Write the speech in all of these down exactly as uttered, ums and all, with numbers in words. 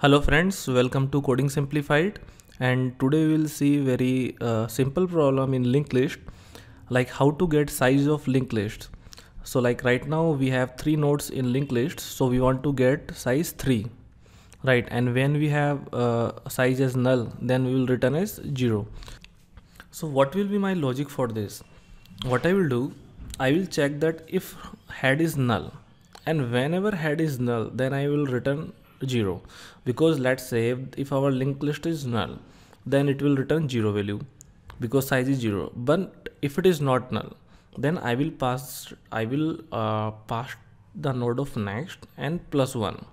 Hello friends, welcome to Coding Simplified, and today we will see very uh, simple problem in linked list, like how to get size of linked lists. So like right now we have three nodes in linked list, so we want to get size three, right? And when we have uh, size as null, then we will return as zero. So what will be my logic for this? What I will do, I will check that if head is null, and whenever head is null, then I will return zero, because let's say if our linked list is null, then it will return zero value because size is zero. But if it is not null, then I will pass I will uh, pass the node of next and plus one,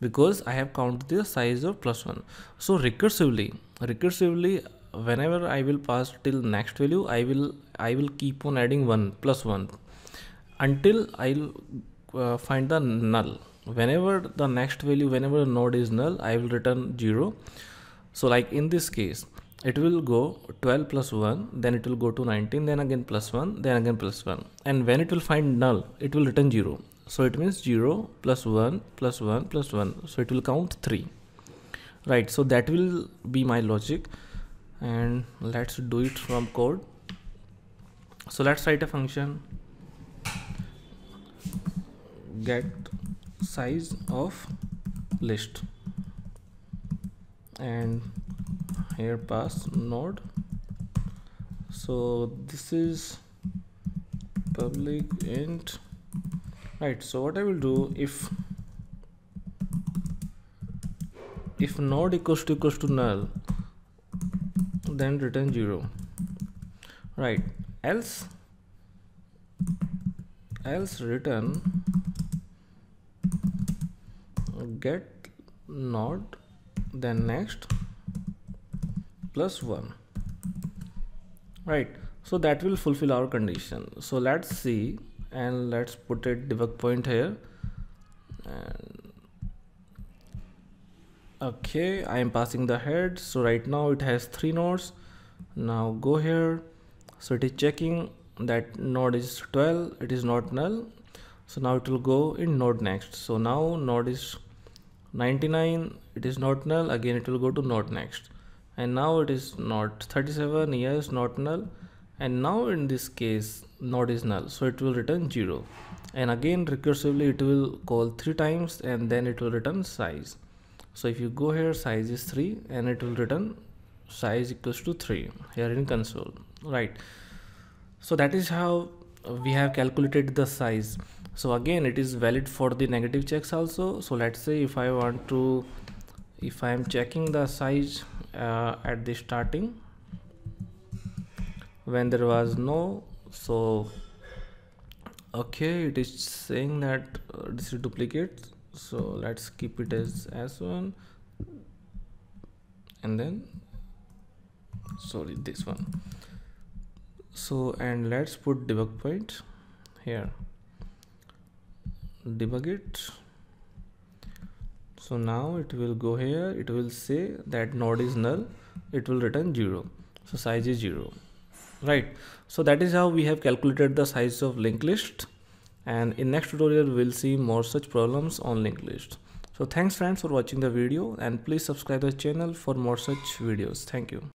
because I have counted the size of plus one. So recursively recursively whenever I will pass till next value, I will I will keep on adding one plus one until I'll uh, find the null. Whenever the next value, whenever the node is null, I will return zero. So like in this case, it will go twelve plus one, then it will go to nineteen, then again plus one, then again plus one, and when it will find null, it will return zero. So it means zero plus one plus one plus one, so it will count three, right? So that will be my logic, and let's do it from code. So let's write a function get size of list, and here pass node. So this is public int, right? So what I will do, if if node equals to equals to null, then return zero, right? Else else return get node, then next plus one, right? So that will fulfill our condition. So let's see, and let's put a debug point here, and okay, I am passing the head. So right now it has three nodes. Now go here, so it is checking that node is twelve, it is not null, so now it will go in node next. So now node is ninety-nine, it is not null, again it will go to node next, and now it is not thirty-seven, yes, not null, and now in this case node is null, so it will return zero, and again recursively it will call three times, and then it will return size. So if you go here, size is three, and it will return size equals to three here in console, right? So that is how we have calculated the size. So again, it is valid for the negative checks also. So let's say if I want to, if I am checking the size uh, at the starting when there was no, so okay, it is saying that uh, this is duplicate. So let's keep it as S one, and then sorry this one. So and let's put debug point here, debug it. So now it will go here, it will say that node is null, it will return zero, so size is zero, right? So that is how we have calculated the size of linked list, and in next tutorial we'll see more such problems on linked list. So thanks friends for watching the video, and please subscribe the channel for more such videos. Thank you.